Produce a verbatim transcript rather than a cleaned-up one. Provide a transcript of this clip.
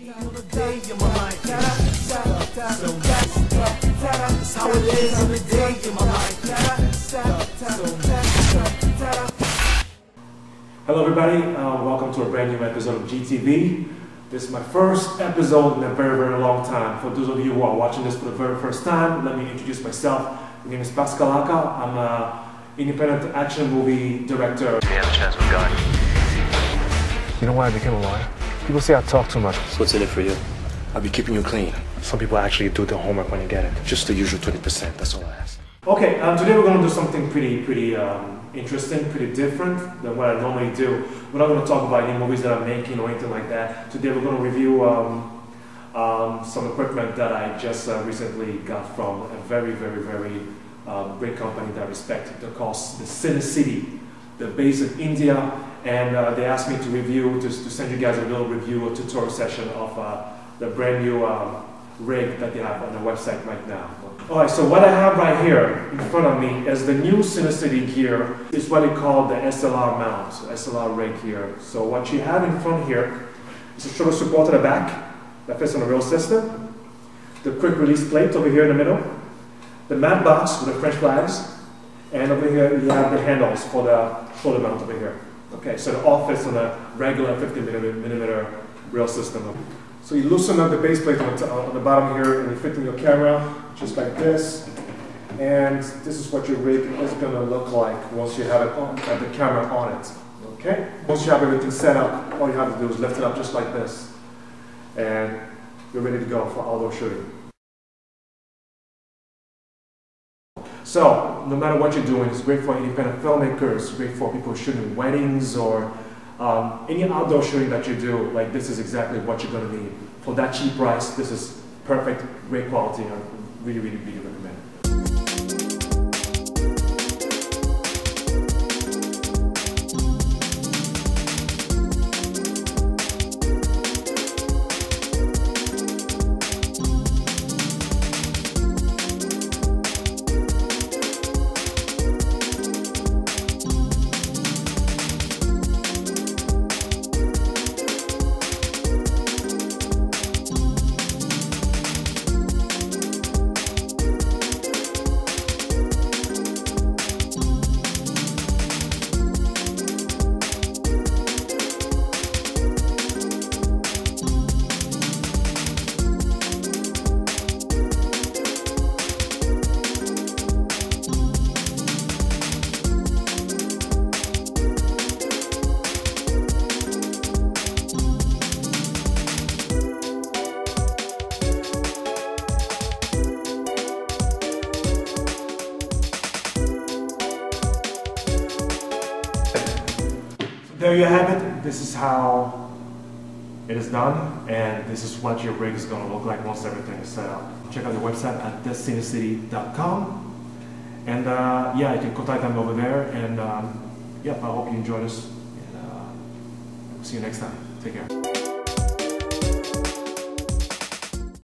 Hello everybody, uh, welcome to a brand new episode of G T V. This is my first episode in a very, very long time. For those of you who are watching this for the very first time, let me introduce myself. My name is Pascal Aka. I'm an independent action movie director. We have a chance with God. You know why I became a lawyer? People say I talk too much. So what's in it for you? I'll be keeping you clean. Some people actually do their homework when they get it. Just the usual twenty percent, that's all I ask. Okay, um, today we're going to do something pretty, pretty um, interesting, pretty different than what I normally do. We're not going to talk about any movies that I'm making or anything like that. Today we're going to review um, um, some equipment that I just uh, recently got from a very, very, very uh, great company that I respect. They're called the CineCity. They're based in India, and uh, they asked me to review, to, to send you guys a little review, a tutorial session of uh, the brand new um, rig that they have on the website right now. Alright, so what I have right here in front of me is the new CineCity gear. It's what they call the S L R mount, S L R rig here. So what you have in front here is a shoulder support at the back that fits on the rail system, the quick release plate over here in the middle, the mat box with the French flags, and over here you have the handles for the shoulder mount over here. Okay, so it all fits on a regular fifty millimeter rail system. So you loosen up the base plate on the, on the bottom here, and you fit in your camera just like this. And this is what your rig is going to look like once you have it on, have the camera on it. Okay. Once you have everything set up, all you have to do is lift it up just like this, and you're ready to go for outdoor shooting. So no matter what you're doing, it's great for independent filmmakers. It's great for people shooting weddings or Um, any outdoor shooting that you do, like this is exactly what you're going to need. For that cheap price, this is perfect, great quality. I really, really, really recommend it. There you have it. This is how it is done, and this is what your rig is going to look like once everything is set up. Check out the website at destiny city dot com, and uh, yeah, you can contact them over there. And um, yeah, I hope you enjoy this, and uh, see you next time. Take care.